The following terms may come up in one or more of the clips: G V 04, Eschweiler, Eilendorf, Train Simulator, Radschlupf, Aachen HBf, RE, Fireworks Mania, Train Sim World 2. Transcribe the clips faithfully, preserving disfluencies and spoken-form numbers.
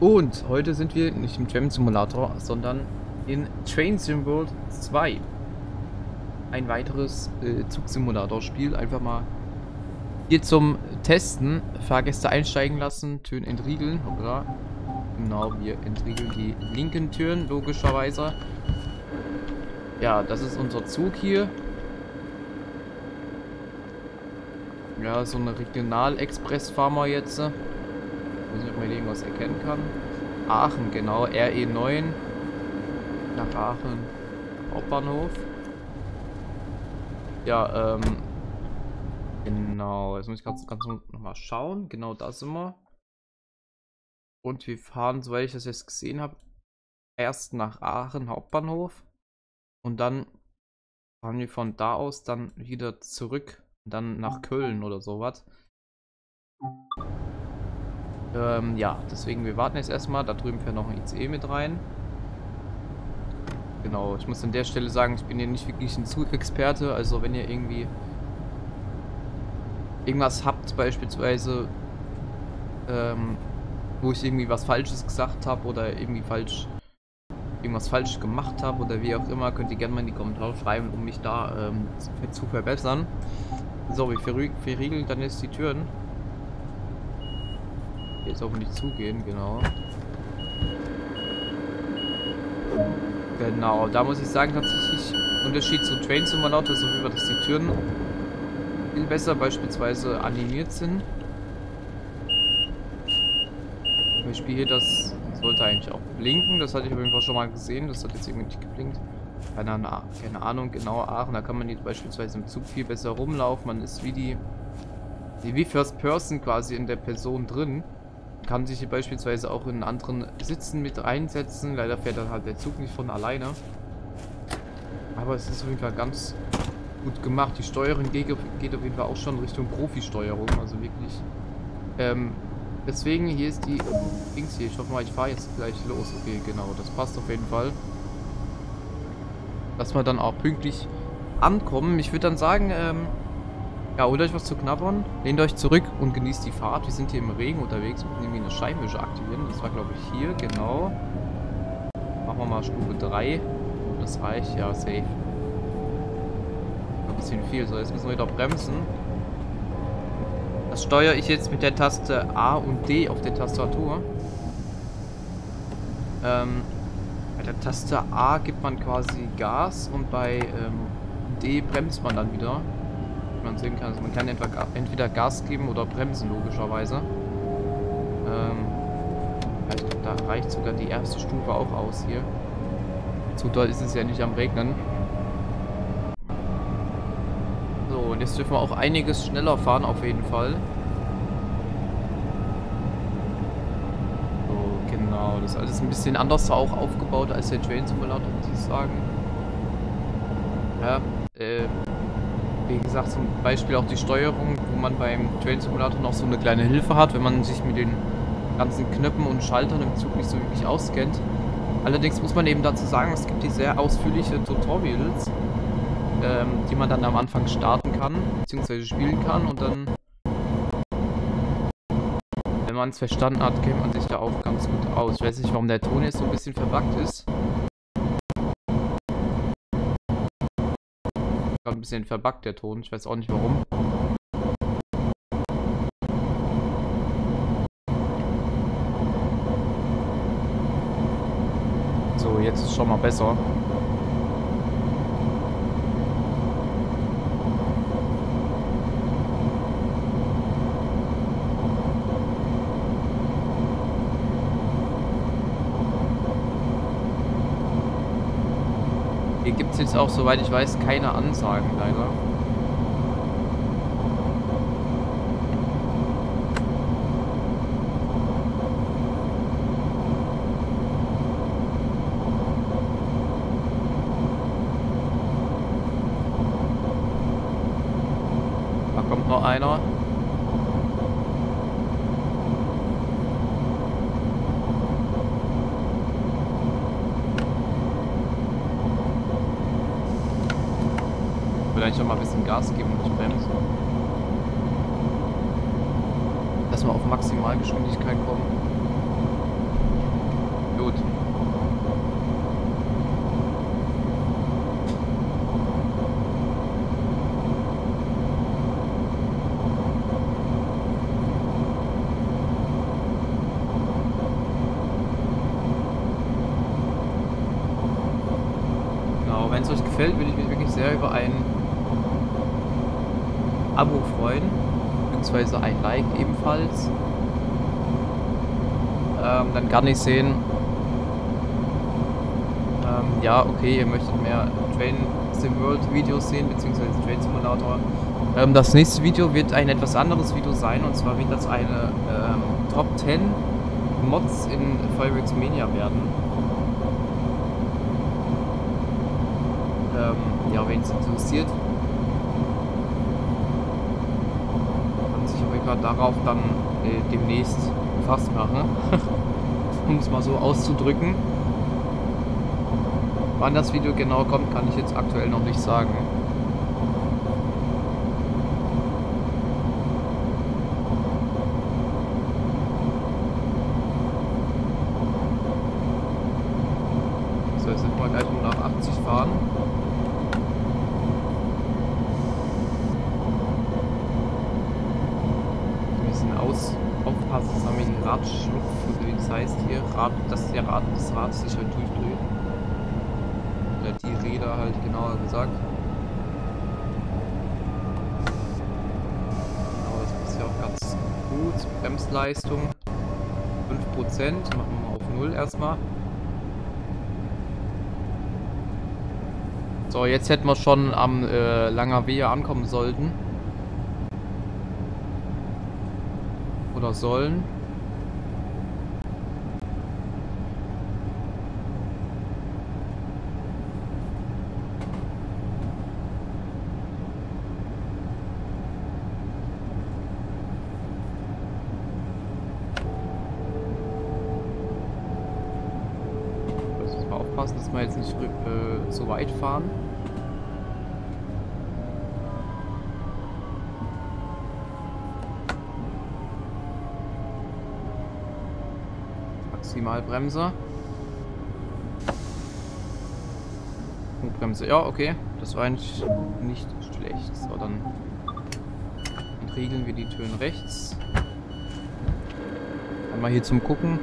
Und heute sind wir nicht im Train Simulator, sondern in Train Sim World zwei. Ein weiteres äh, Zugsimulator-Spiel. Einfach mal hier zum Testen. Fahrgäste einsteigen lassen, Türen entriegeln. Oder? Genau, wir entriegeln die linken Türen, logischerweise. Ja, das ist unser Zug hier. Ja, so eine Regional-Express fahren wir jetzt. Muss ich mal irgendwas erkennen kann. Aachen, genau. R E neun. Nach Aachen. Hauptbahnhof. Ja, ähm. Genau. Jetzt muss ich ganz, ganz nochmal schauen. Genau, da sind wir. Und wir fahren, soweit ich das jetzt gesehen habe, erst nach Aachen Hauptbahnhof. Und dann fahren wir von da aus dann wieder zurück. Und dann nach Köln oder sowas. Ähm, ja, deswegen, wir warten jetzt erstmal. Da drüben fährt noch ein I C E mit rein. Genau, ich muss an der Stelle sagen, ich bin hier nicht wirklich ein Zugexperte. Also wenn ihr irgendwie irgendwas habt, beispielsweise, ähm, wo ich irgendwie was Falsches gesagt habe oder irgendwie falsch, irgendwas falsch gemacht habe oder wie auch immer, könnt ihr gerne mal in die Kommentare schreiben, um mich da ähm, zu verbessern. So, wir verriegeln dann jetzt die Türen. Jetzt auch nicht zugehen, genau. Genau, da muss ich sagen, tatsächlich Unterschied zu Train Simulator, so wie wir das die Türen viel besser beispielsweise animiert sind. Zum Beispiel hier, das sollte eigentlich auch blinken, das hatte ich auf jeden Fall schon mal gesehen, das hat jetzt irgendwie nicht geblinkt. Keine, keine Ahnung, genau, Aachen, da kann man jetzt beispielsweise im Zug viel besser rumlaufen, man ist wie die, wie First Person quasi in der Person drin. Kann sich hier beispielsweise auch in anderen Sitzen mit einsetzen. Leider fährt dann halt der Zug nicht von alleine. Aber es ist auf jeden Fall ganz gut gemacht. Die Steuerung geht auf jeden Fall auch schon Richtung Profi-Steuerung. Also wirklich. Ähm, deswegen, hier ist die... Links hier. Ich hoffe mal, ich fahre jetzt gleich los. Okay, genau. Das passt auf jeden Fall. Dass wir dann auch pünktlich ankommen. Ich würde dann sagen, ähm... ja, holt euch was zu knabbern, lehnt euch zurück und genießt die Fahrt. Wir sind hier im Regen unterwegs, müssen irgendwie eine Scheinwischer aktivieren. Das war, glaube ich, hier, genau. Machen wir mal Stufe drei. Das reicht, ja, safe. Ein bisschen viel, so jetzt müssen wir wieder bremsen. Das steuere ich jetzt mit der Taste A und D auf der Tastatur. Ähm, bei der Taste A gibt man quasi Gas und bei ähm, D bremst man dann wieder. Man sehen kann. Also man kann entweder Gas geben oder bremsen, logischerweise. Ähm, ich glaube, da reicht sogar die erste Stufe auch aus hier. Zu doll ist es ja nicht am Regnen. So, und jetzt dürfen wir auch einiges schneller fahren, auf jeden Fall. So, genau. Das ist alles ein bisschen anders auch aufgebaut als der Train Simulator, muss ich sagen. Ja, äh... wie gesagt, zum Beispiel auch die Steuerung, wo man beim Train Simulator noch so eine kleine Hilfe hat, wenn man sich mit den ganzen Knöpfen und Schaltern im Zug nicht so wirklich auskennt. Allerdings muss man eben dazu sagen, es gibt hier sehr ausführliche Tutorials, ähm, die man dann am Anfang starten kann, beziehungsweise spielen kann und dann, wenn man es verstanden hat, kennt man sich da auch ganz gut aus. Ich weiß nicht, warum der Ton jetzt so ein bisschen verbuggt ist. Ein bisschen verbuggt der Ton, ich weiß auch nicht warum. So, jetzt ist schon mal besser. Hier gibt es jetzt auch, soweit ich weiß, keine Ansagen, leider. Da kommt noch einer. Vielleicht noch mal ein bisschen Gas geben und nicht bremsen. Dass wir auf Maximalgeschwindigkeit kommen. gefällt, würde ich mich wirklich sehr über ein Abo freuen, beziehungsweise ein Like ebenfalls. Ähm, dann kann ich sehen, ähm, ja, okay, ihr möchtet mehr Train Sim World Videos sehen, beziehungsweise Train Simulator. Ähm, das nächste Video wird ein etwas anderes Video sein, und zwar wird das eine ähm, Top zehn Mods in Fireworks Mania werden. Ähm, ja, wenn es interessiert, kann sich auch gerade darauf dann äh, demnächst gefasst machen, um es mal so auszudrücken. Wann das Video genau kommt, kann ich jetzt aktuell noch nicht sagen. So, jetzt sind wir gleich nur nach achtzig fahren. Ein bisschen aus, aufpassen, dass wir den Radschlupf, wie das heißt hier, Rad, dass der Rad des Rads sich halt durchdreht. Oder die Räder halt, genauer gesagt. Aber das passt ja auch ganz gut. Bremsleistung fünf Prozent, machen wir mal auf null erstmal. So, jetzt hätten wir schon am äh, Langer Wehe ankommen sollten. Oder sollen. Aufpassen, dass wir jetzt nicht äh, so weit fahren. Maximalbremse. Bremse, ja, okay. Das war eigentlich nicht schlecht. So, dann entriegeln wir die Türen rechts. Einmal hier zum Gucken.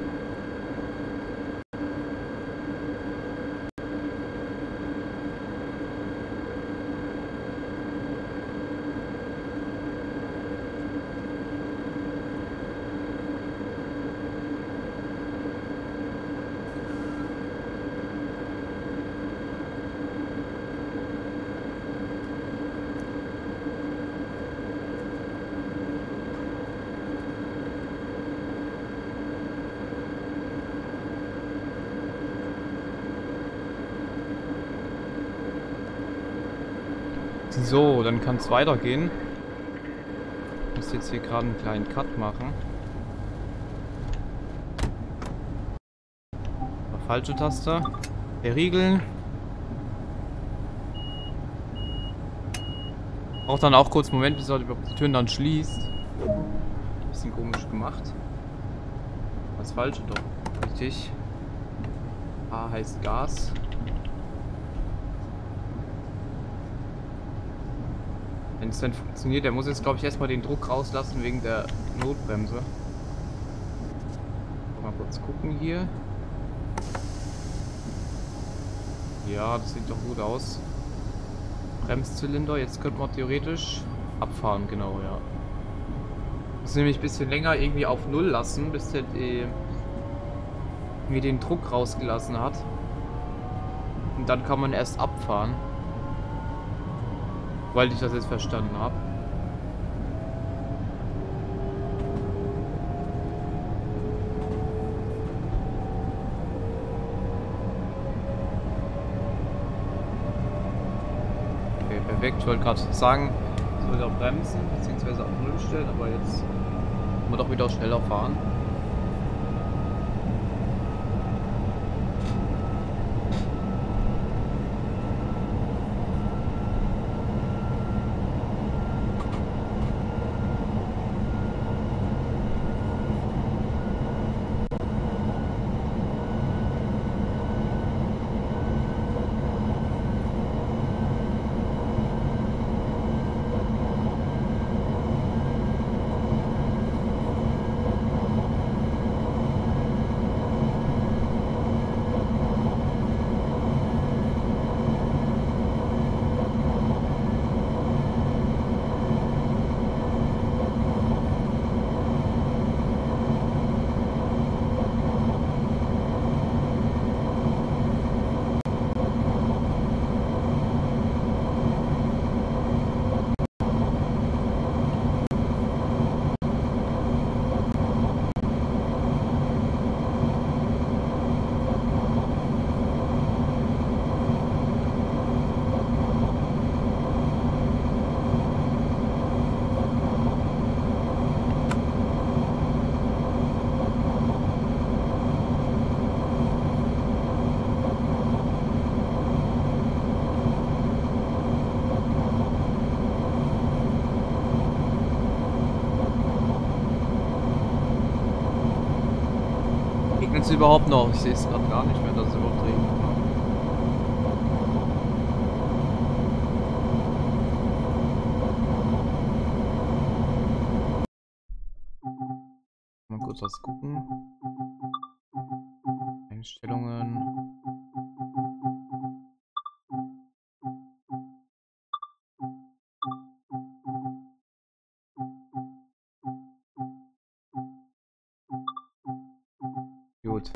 So, dann kann es weitergehen. Ich muss jetzt hier gerade einen kleinen Cut machen. Falsche Taste. Verriegeln. Braucht dann auch kurz einen Moment, bis er die Türen dann schließt. Bisschen komisch gemacht. Das Falsche doch. Richtig. A heißt Gas. Wenn es dann funktioniert, der muss jetzt, glaube ich, erstmal den Druck rauslassen wegen der Notbremse. Mal kurz gucken hier. Ja, das sieht doch gut aus. Bremszylinder, jetzt könnte man theoretisch abfahren, genau, ja. Muss nämlich ein bisschen länger irgendwie auf null lassen, bis der äh, mir den Druck rausgelassen hat. Und dann kann man erst abfahren. Weil ich das jetzt verstanden habe. Okay, perfekt. Ich wollte gerade sagen, ich sollte auch bremsen, beziehungsweise auf null stellen, aber jetzt muss man doch wieder schneller fahren. es überhaupt noch? Ich sehe es gerade gar nicht mehr, dass es überhaupt regnet. Mal kurz was gucken. Einstellungen. Gut.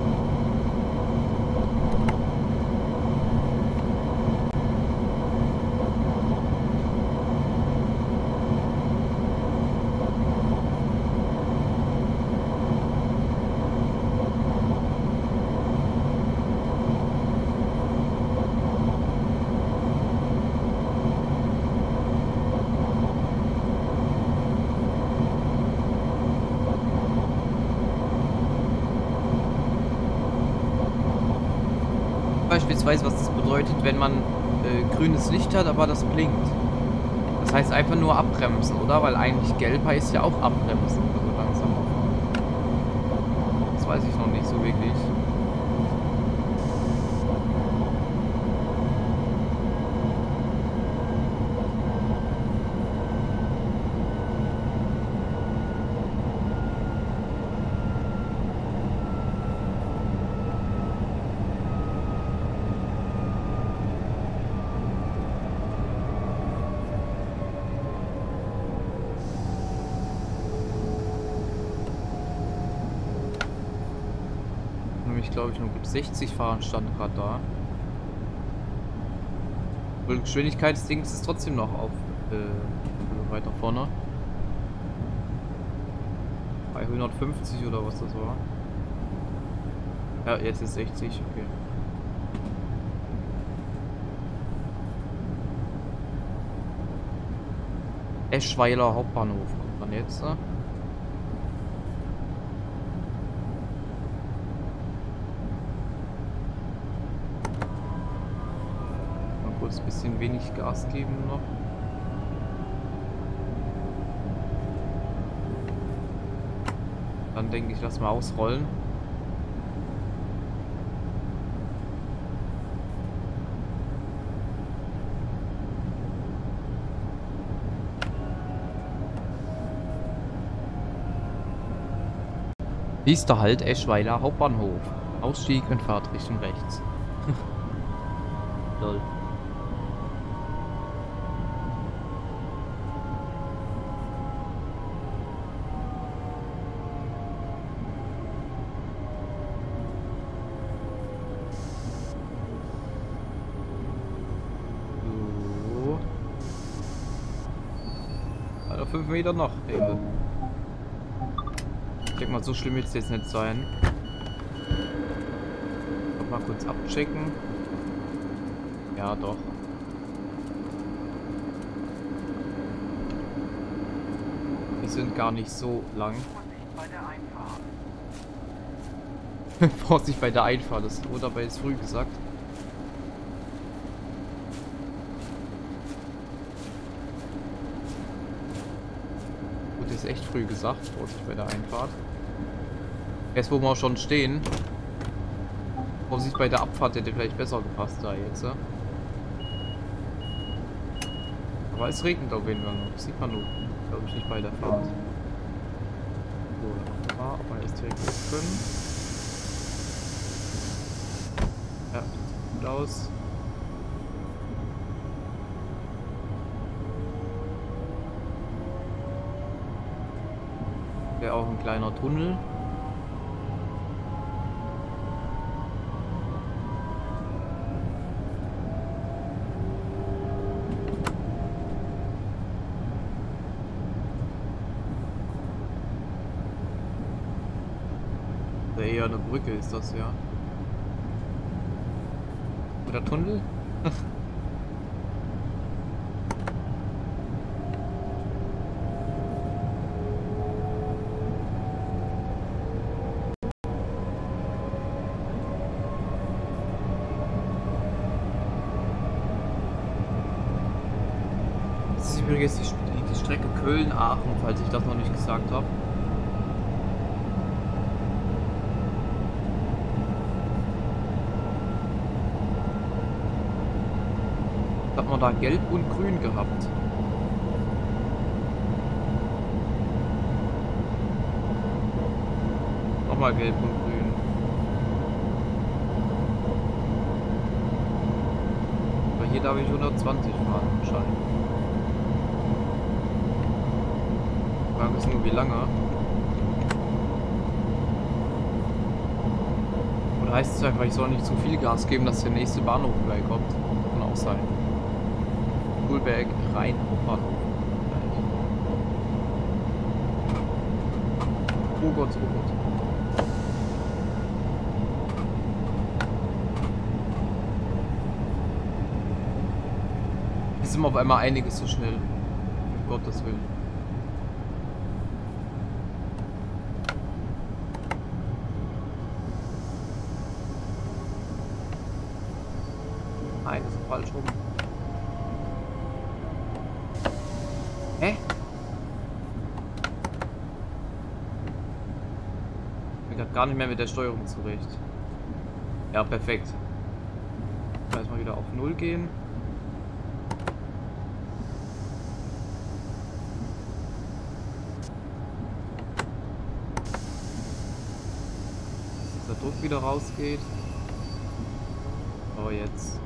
Beispielsweise, was das bedeutet, wenn man äh, grünes Licht hat, aber das blinkt. Das heißt einfach nur abbremsen, oder? Weil eigentlich gelb heißt ja auch abbremsen. Also langsam auffahren. Das weiß ich noch nicht so wirklich. Ich glaube, ich nur gut sechzig fahren stand gerade da. Wohl Geschwindigkeit des Dings ist trotzdem noch auf äh, weiter vorne. Bei hundertfünfzig oder was das war. Ja, jetzt ist sechzig, okay. Eschweiler Hauptbahnhof kommt man jetzt. Ne? Ein bisschen wenig Gas geben noch. Dann denke ich, lass mal ausrollen. Nächster Halt Eschweiler Hauptbahnhof. Ausstieg in Fahrtrichtung rechts. Lol. fünf Meter noch, Ebe. Ich denke mal, so schlimm wird es jetzt nicht sein. Noch mal kurz abchecken. Ja, doch. Wir sind gar nicht so lang. Vorsicht bei der Einfahrt, das wurde dabei jetzt früh gesagt. Ist echt früh gesagt, vorsichtig bei der Einfahrt. Jetzt, wo wir auch schon stehen, vorsichtig bei der Abfahrt hätte vielleicht besser gepasst da jetzt. Ja? Aber es regnet auf jeden Fall noch, das sieht man nur, glaube ich, nicht bei der Fahrt. So, da war aber jetzt direkt drin. Ja, sieht gut aus. Wäre auch ein kleiner Tunnel. Oder eher eine Brücke ist das ja. Oder Tunnel? Übrigens die Strecke Köln-Aachen, falls ich das noch nicht gesagt habe. man da gelb und grün gehabt. Nochmal gelb und grün. Aber hier darf ich hundertzwanzig fahren, scheinbar. Die Frage ist nur, wie lange. Oder heißt es einfach, ich soll nicht zu viel Gas geben, dass der nächste Bahnhof gleich kommt? Kann auch sein. Kuhlberg, Rhein, Hauptbahnhof. Oh Gott, oh Gott. Ist immer auf einmal einiges so schnell. Um Gottes Willen. Nein, das ist falsch rum. Hä? Ich bin gerade gar nicht mehr mit der Steuerung zurecht. Ja, perfekt. Jetzt mal wieder auf null gehen. Dass der Druck wieder rausgeht. Aber jetzt.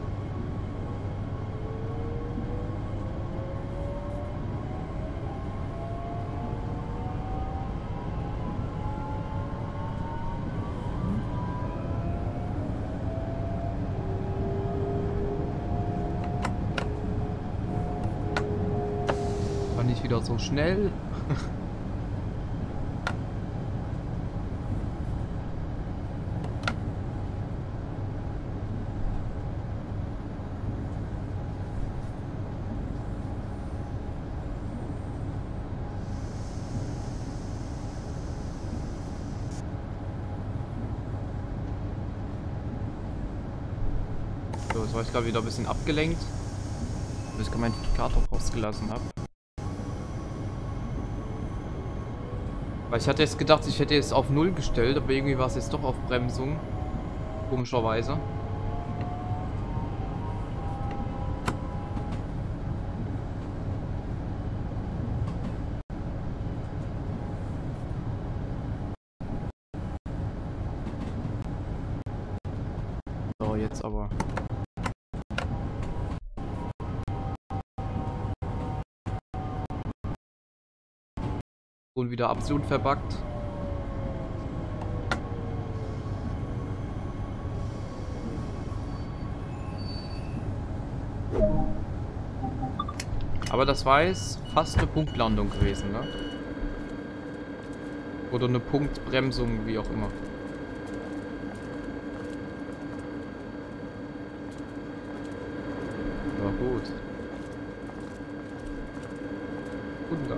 Nicht wieder so schnell. So, jetzt war ich gerade wieder ein bisschen abgelenkt, bis ich meinen Indikator rausgelassen habe. Weil ich hatte jetzt gedacht, ich hätte jetzt auf null gestellt, aber irgendwie war es jetzt doch auf Bremsung. Komischerweise. So, jetzt aber. Und wieder absolut verbuggt. Aber das war jetzt fast eine Punktlandung gewesen, ne? Oder eine Punktbremsung, wie auch immer. War gut. Guten Tag.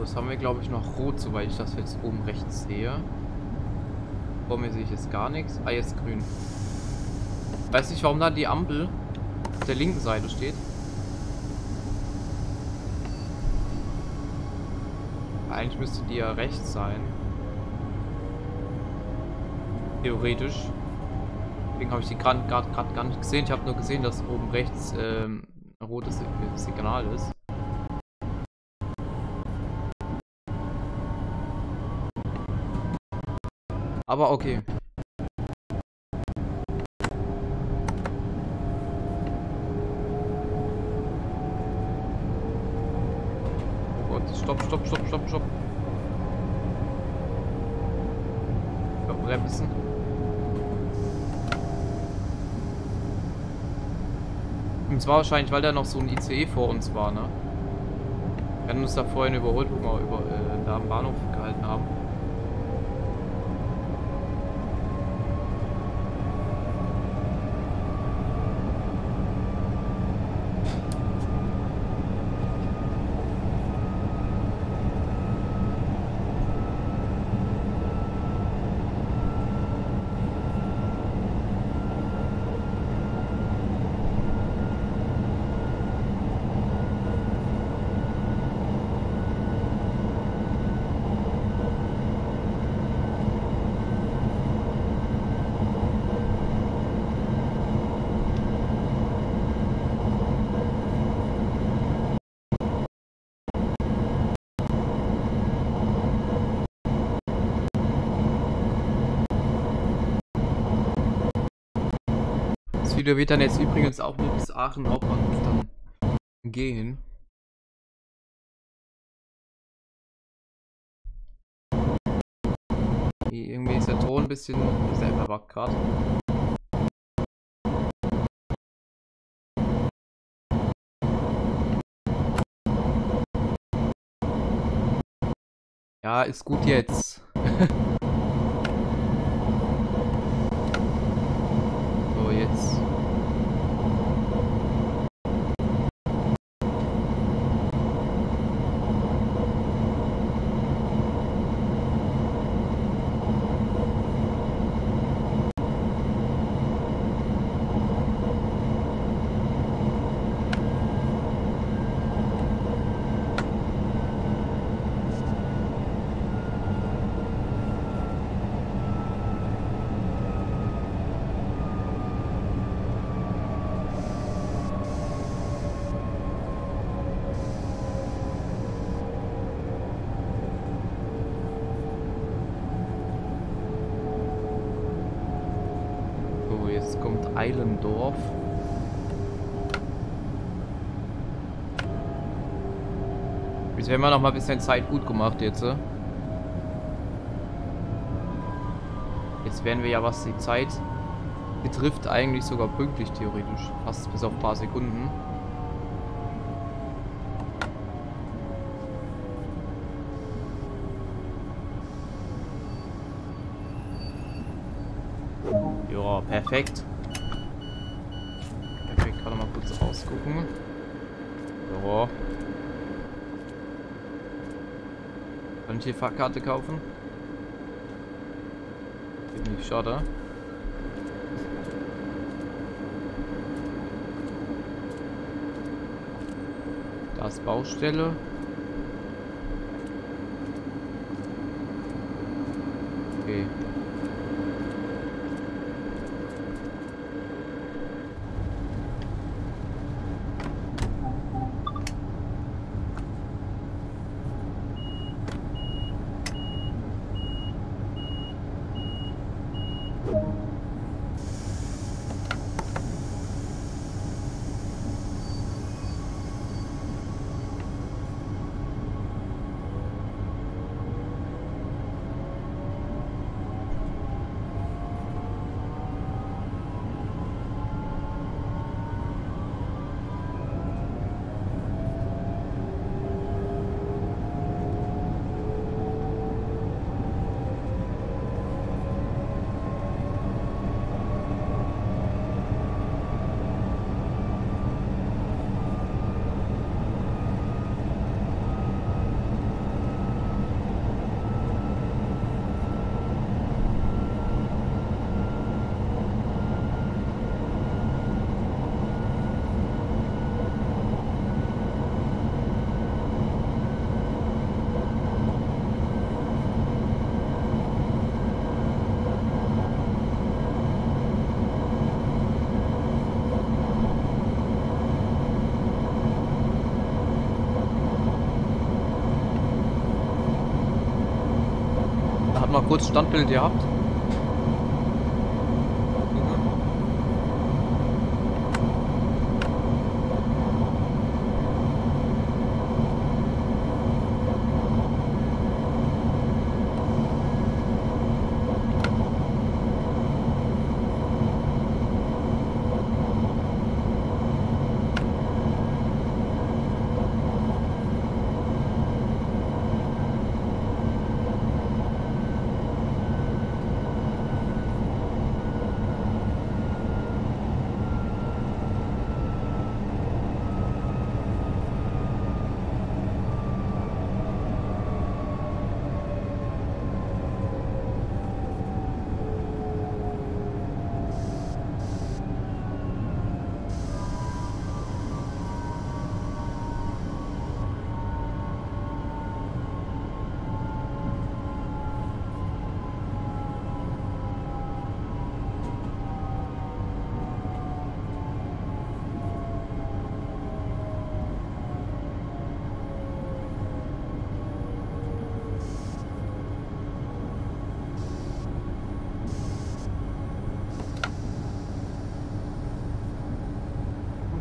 Das haben wir, glaube ich, noch rot, soweit ich das jetzt oben rechts sehe. Vor mir sehe ich jetzt gar nichts. Ah, jetzt grün. Weiß nicht, warum da die Ampel auf der linken Seite steht. Eigentlich müsste die ja rechts sein. Theoretisch. Deswegen habe ich die gerade gar nicht gesehen. Ich habe nur gesehen, dass oben rechts ähm, ein rotes Signal ist. Aber okay. Oh Gott, stopp, stopp, stopp, stopp, stopp. Verbremsen. Und zwar wahrscheinlich, weil da noch so ein I C E vor uns war, ne? Wir haben uns da vorhin überholt, wo wir über, äh, da am Bahnhof gehalten haben. Video wird dann jetzt übrigens auch nur bis Aachen Hauptbahnhof dann gehen. Irgendwie ist der Ton ein bisschen sehr verwackt gerade. Ja, ist gut jetzt. So, jetzt. Jetzt kommt Eilendorf. Jetzt werden wir noch mal ein bisschen Zeit gut gemacht jetzt. Jetzt werden wir ja, was die Zeit betrifft, eigentlich sogar pünktlich theoretisch. Fast bis auf ein paar Sekunden. Perfekt. Perfekt, kann ich mal kurz rausgucken. So. Kann ich hier Fahrkarte kaufen? Geht nicht, schade. Da ist Baustelle. Okay. Mal kurz Standbild gehabt.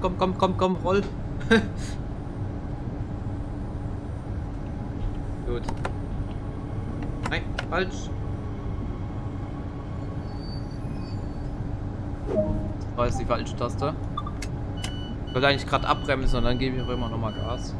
komm, komm, komm, komm, roll. Gut. Nein, falsch. Das war jetzt die falsche Taste. Ich wollte eigentlich gerade abbremsen und dann gebe ich auch immer nochmal Gas.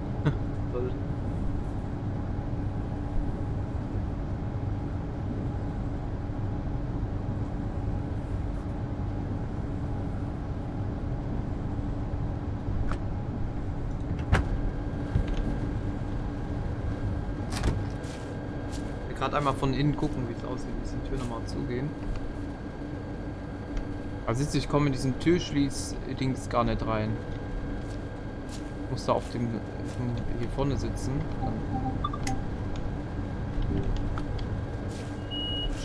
Gerade einmal von innen gucken, wie es aussieht. Wir müssen die Tür nochmal zugehen. Also ich komme in diesen Türschließ-Dings gar nicht rein. Ich muss da auf dem hier vorne sitzen.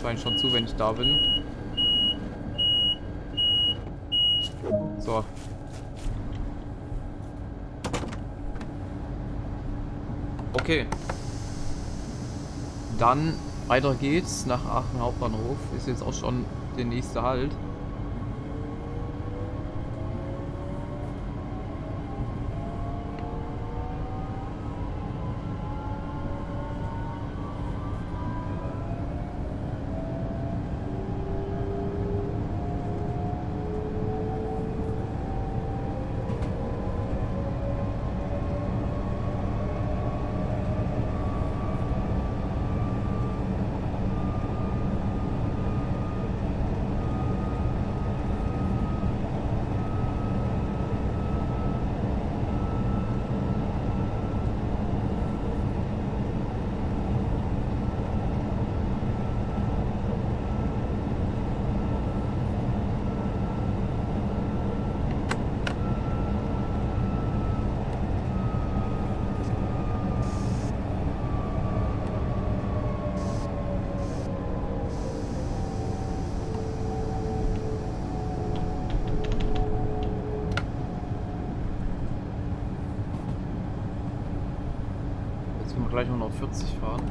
Scheint schon zu, wenn ich da bin. So. Okay. Dann weiter geht's nach Aachen Hauptbahnhof. Ist jetzt auch schon der nächste Halt. Gleich noch vierzig fahren.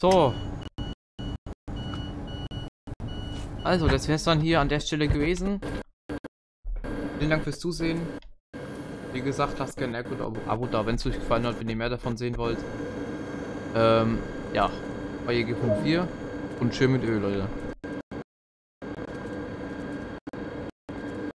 So. Also, das wäre es dann hier an der Stelle gewesen. Vielen Dank fürs Zusehen. Wie gesagt, lasst gerne ein Like und ein Abo da, wenn es euch gefallen hat, wenn ihr mehr davon sehen wollt. Ähm, ja. Euer G V null vier und schön mit Öl, Leute.